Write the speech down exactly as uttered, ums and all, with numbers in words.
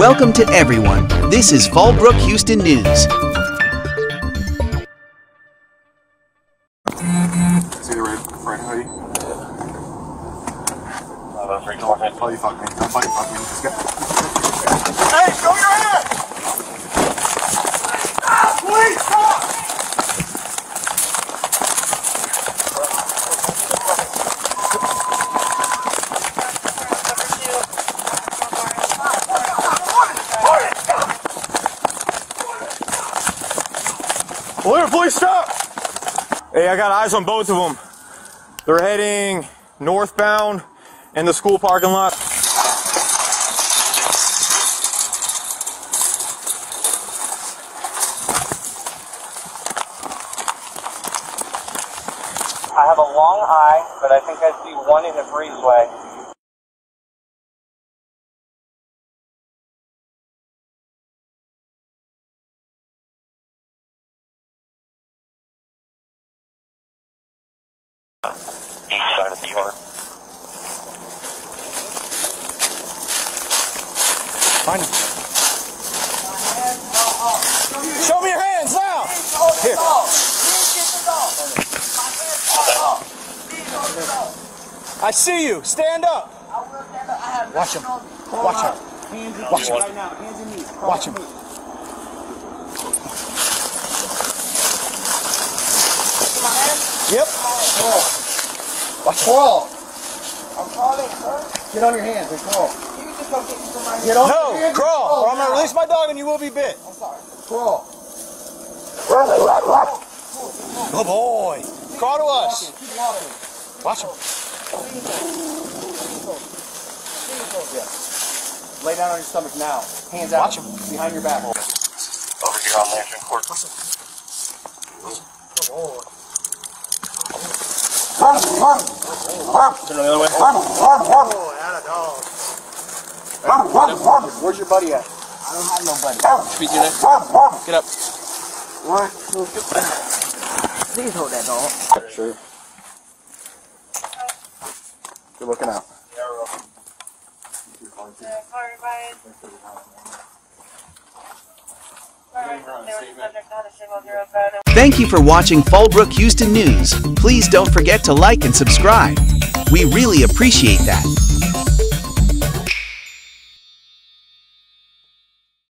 Welcome to everyone. This is Fallbrook Houston News. See the red red hoodie? Oh, you fuck me. Don't fucking fuck me. Let's go. Hey, show your ass! Stop! Please stop! Blue, please stop! Hey, I got eyes on both of them. They're heading northbound in the school parking lot. I have a long eye, but I think I see one in the breezeway. East side of the yard. Find him. Show me your hands now! Here. I see you. Stand up. Watch him. Watch him. Watch him. Watch him. Yep. Watch crawl. I'm crawling, sir. Get on your hands and crawl. You can just go get you somebody. Get on no, your hands crawl. Crawl, or I'm gonna release my dog and you will be bit. I'm sorry. Crawl. Good boy. Crawl to us. Keep walking. Watch him. Yeah. Lay down on your stomach now. Hands out. Watch him. Behind your back. Over here on Lantern Court. Good boy. Turn the other way. Oh, atta dog. Where's your buddy at? I don't have no buddy. Get up. What? Please hold that dog. Sure. Good looking out. Yeah, we're up. Sorry, Ryan. Thank you for watching Fallbrook Houston News. Please don't forget to like and subscribe. We really appreciate that.